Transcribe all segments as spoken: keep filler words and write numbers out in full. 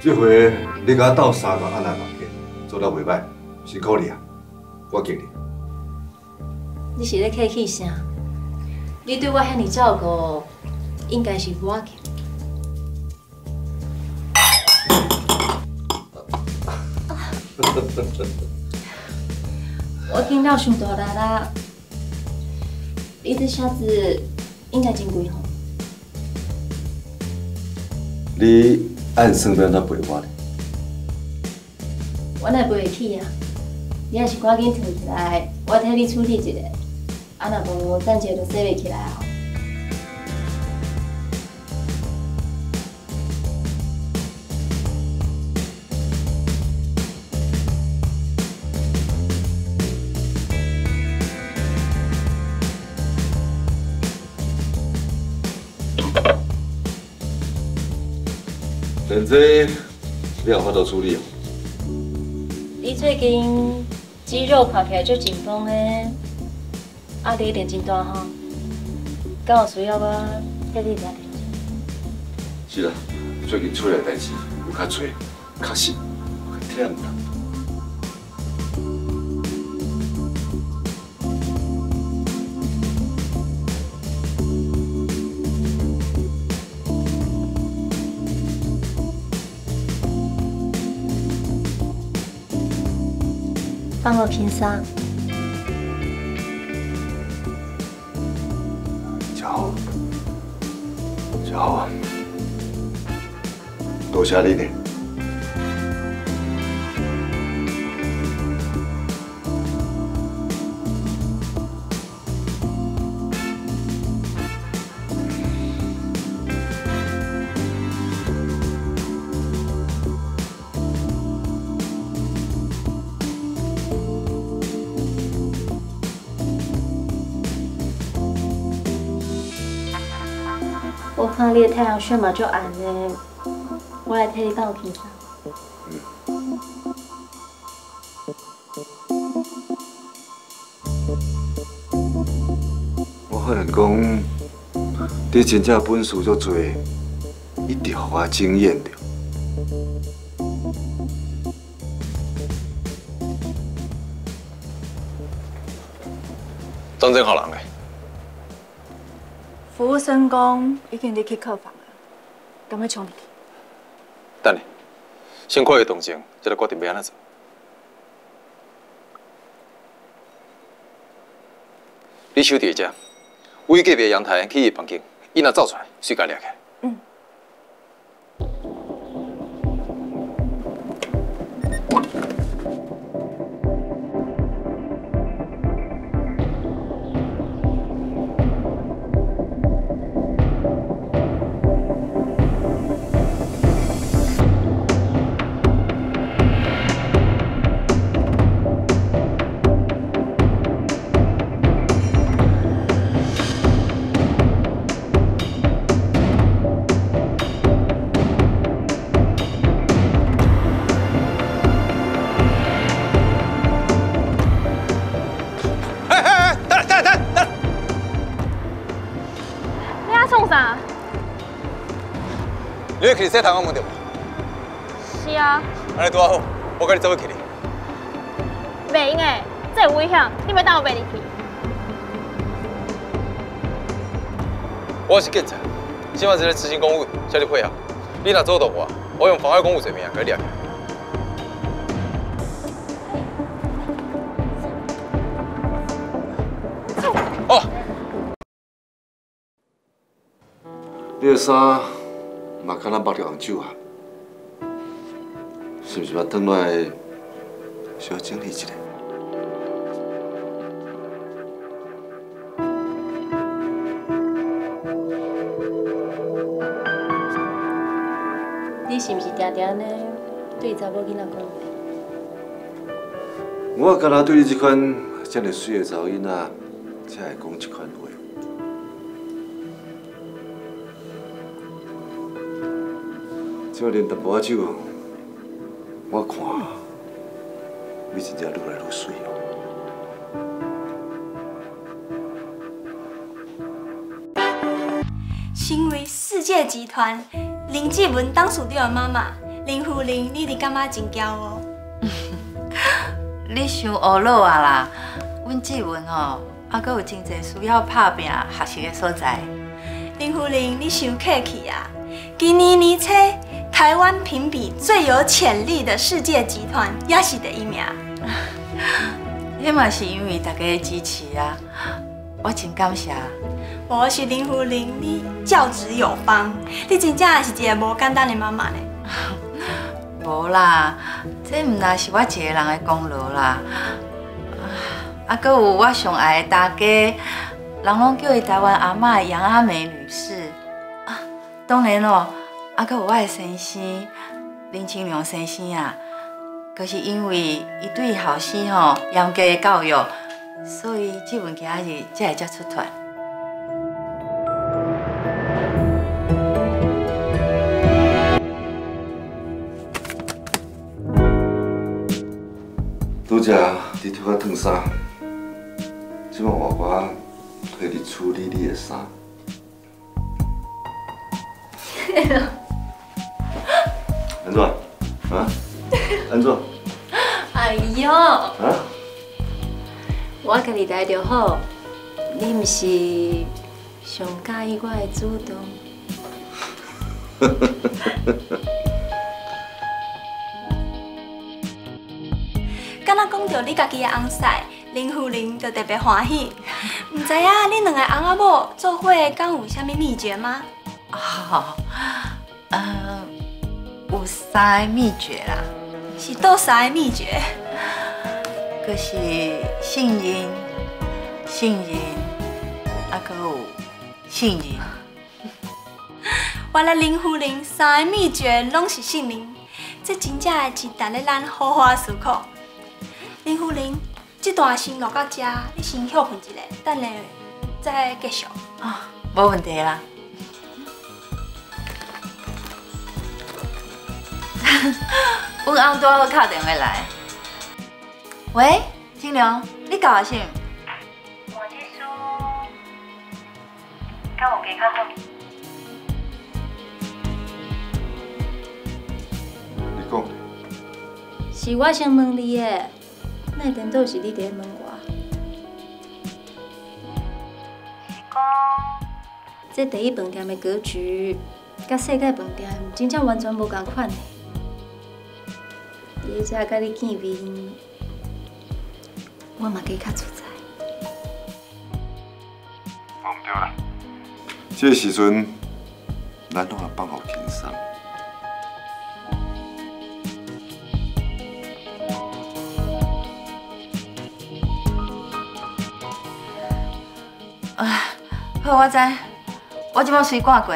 这回你甲我斗三个阿兰人客，做得袂歹，辛苦你啊！我敬你。你是咧客气啥？你对我遐尼照顾，应该是我欠。我今朝想大啦啦，你这下子应该真贵吼。你。 按算要安怎赔我呢？我哪赔会起啊？你还是赶紧退起来，我替你处理一下。啊，若无等下就洗袂起来啊！但这你有法度处理哦。你最近肌肉看起来足紧绷的，压力一定真大吼。敢有需要我替你拿？是啦，最近厝内代志有较侪，确实较忝啦。 帮我平伤。嘉豪，嘉豪啊，多谢你嘞。看你的太阳穴嘛，足暗嘞，我来替你放平常。嗯。我发现讲，你真正本事足多，一定让我惊艳着。当真好人诶！ 服务生讲已经入去客房了，敢要冲入去？等下，先看伊动静，再来决定要安怎做。你手伫遮，围隔壁阳台去伊房间，伊若走出来，随家抓起来。嗯。你要去洗窗仔门对无？是啊。安尼拄仔好，我甲你做伙去哩。袂用诶，这有危险，你袂当我袂入去。我是警察，今晚是咧执行公务，叫你配合。你若阻挡我，我用妨碍公务罪名甲你抓起来。 你个衫嘛，敢若抹着红酒啊？是毋是要转来小整理一下？你是毋是常常呢对查某囡仔讲话？我敢若对你这款遮尔水个查某囡仔，才会讲这款话。 少年淡薄仔酒，我看你真正愈来愈水哦。身为世界集团林志文董事长的妈妈林夫人，你哋感觉真骄傲。你想学老啊啦？阮志文吼，还佫有真侪需要拍拼学习的所在。林夫人，你想客气啊！今年年初，台湾评比最有潜力的世界集团，也是第一名。迄嘛是因为大家的支持啊，我真感谢。 我是林夫人，你教子有方，你真正是一个无简单的妈妈呢。无啦，这毋那是我一个人的功劳啦。啊，搁有我上爱的大家，人拢叫伊台湾阿嬷的杨阿梅女士。啊，当然咯，啊，搁有我的先生林清良先生啊，搁、就是因为伊对后生吼严格的教育，所以这份今日才会才出团。 拄则你替我烫衫，即摆换我替你处理你的衫。安怎？啊？安怎？哎呦！啊！我家己来就好，你毋是上介意我的主动？敢若讲到你家己的翁婿林夫人，就特别欢喜。唔知影恁两个翁阿某做伙，敢有啥物秘诀吗？哦，呃，有三个秘诀啦。是倒三个秘诀？就是信任、信任，啊，搁有信任。原来林夫人三个秘诀拢是信任，这真正是值得咱好好思考。 林夫人，这段先录到这，你先休困一下，等下再继续。啊、哦，无问题啦。阮翁拄好敲电话来。喂，清良，你搞啊啥？我这书，敢有加较好？你讲。是我先问你的。 那点都是你伫问我，是讲这第一饭店的格局，甲世界饭店真正完全无同款嘞。而且甲你见面，我嘛加较出彩。无毋对啦，这时阵咱拢要放好轻松。 啊，好，我知，我即摆随挂过。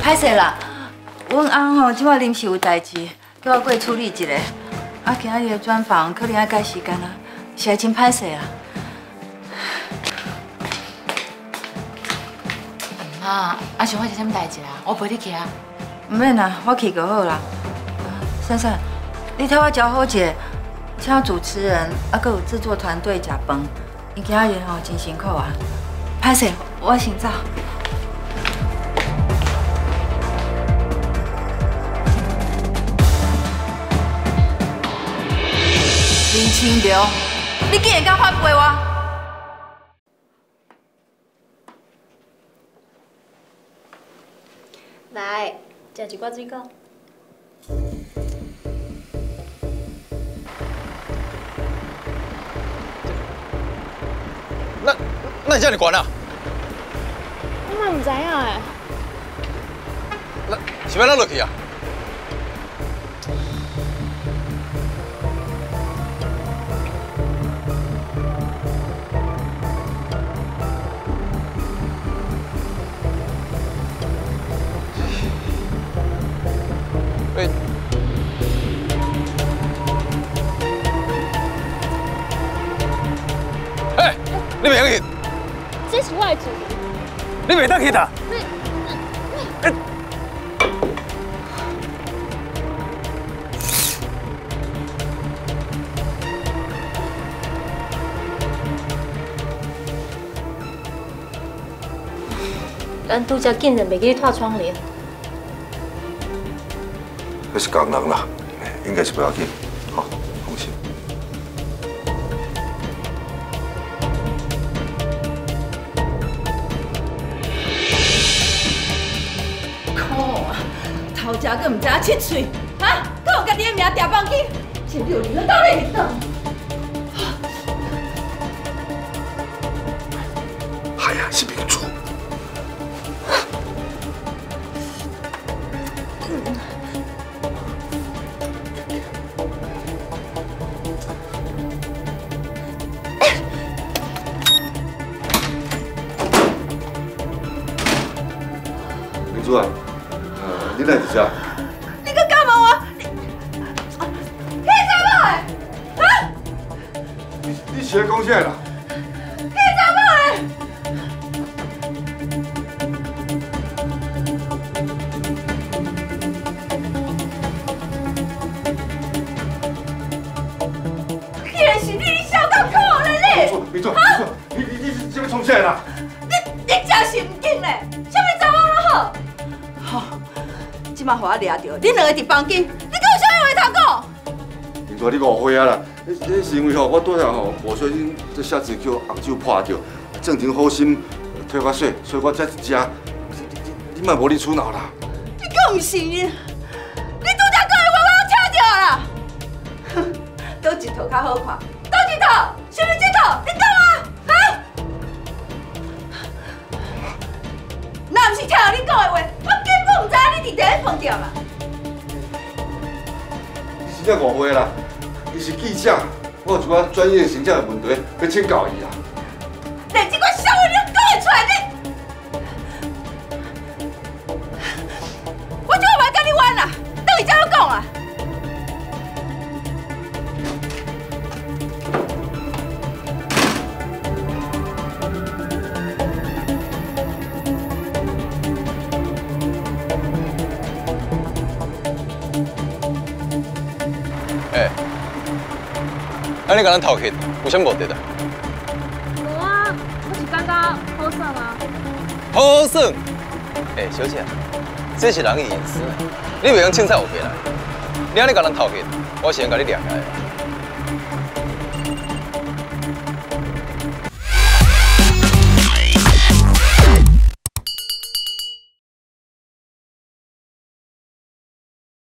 歹势啦，阮翁吼即摆临时有代志，叫我过处理一下。啊，今日的专访可能要改时间啊，实在真歹势啊。妈，阿想发生啥物代志啦？我陪你去啊。唔免啦，我去就好啦。珊珊，你替我招呼一下。 请主持人，啊，阁有制作团队食饭，因今日吼真辛苦啊。歹势，我先走。林清流，你竟然敢反背我！来，食一寡水果。 那那你叫你管啊？我嘛唔知影哎。那是要哪落去啊？哎。 你袂去？这是我的主意。你袂当去打？你你你！咱拄则竟然袂记脱窗帘。那是工人啦，应该是不要紧，好，放心。可恶啊！头家阁唔知影七嘴，啊，阁有家己的名定放去，这六零到底是当？ 是民主。民主啊，呃，你来一下。你去干嘛啊？你干嘛？啊？你你学讲啥啦？ 我抓到，恁两个伫房间，你跟我啥话头讲？明珠，你误会啊啦！你你是因为吼，我拄下吼无小心，这写字叫红酒破掉，正经好心替我洗，所以我才一吃。你你莫无理取闹啦！你够唔承认？你拄才讲的话我听到啦！哼，倒一头较好看，倒一头，什么一头？你讲啊，啊？那唔是听到你讲的话？ 碰掉啦！你真正误会啦，伊是记者，我有一寡专业形象的问题要请教伊啦。连这个小话你都讲会出来，你我就唔爱跟你玩啦，等伊再好讲啊。你甲咱偷去，有啥目的啊？无啊，我是感觉好耍啊。好耍？哎、欸，小姐，这是人的隐私，你袂用凊彩有别人。你安尼甲咱偷去，我先甲你抓起来。